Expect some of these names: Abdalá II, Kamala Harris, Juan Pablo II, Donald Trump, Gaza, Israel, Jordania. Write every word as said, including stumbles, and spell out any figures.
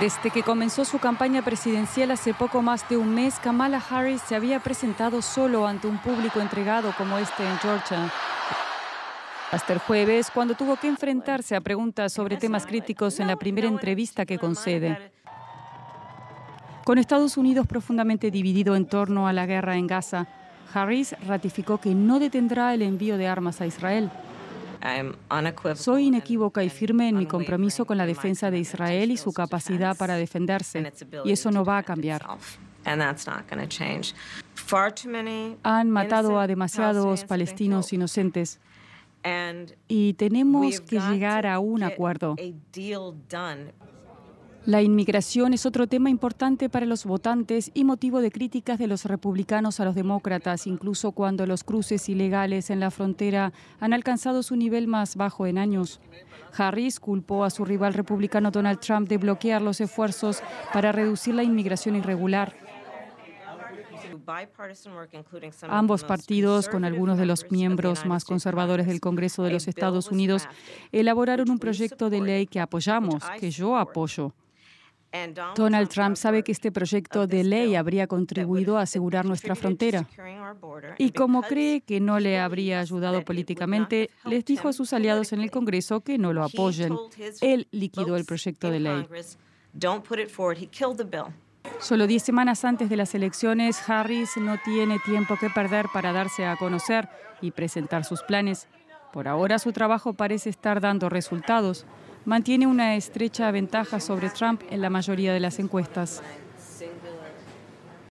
Desde que comenzó su campaña presidencial hace poco más de un mes, Kamala Harris se había presentado solo ante un público entregado como este en Georgia. Hasta el jueves, cuando tuvo que enfrentarse a preguntas sobre temas críticos en la primera entrevista que concede. Con Estados Unidos profundamente dividido en torno a la guerra en Gaza, Harris ratificó que no detendrá el envío de armas a Israel. Soy inequívoca y firme en mi compromiso con la defensa de Israel y su capacidad para defenderse, y eso no va a cambiar. Han matado a demasiados palestinos inocentes y tenemos que llegar a un acuerdo. La inmigración es otro tema importante para los votantes y motivo de críticas de los republicanos a los demócratas, incluso cuando los cruces ilegales en la frontera han alcanzado su nivel más bajo en años. Harris culpó a su rival republicano Donald Trump de bloquear los esfuerzos para reducir la inmigración irregular. Ambos partidos, con algunos de los miembros más conservadores del Congreso de los Estados Unidos, elaboraron un proyecto de ley que apoyamos, que yo apoyo. Donald Trump sabe que este proyecto de ley habría contribuido a asegurar nuestra frontera. Y como cree que no le habría ayudado políticamente, les dijo a sus aliados en el Congreso que no lo apoyen. Él liquidó el proyecto de ley. Solo diez semanas antes de las elecciones, Harris no tiene tiempo que perder para darse a conocer y presentar sus planes. Por ahora, su trabajo parece estar dando resultados. Mantiene una estrecha ventaja sobre Trump en la mayoría de las encuestas.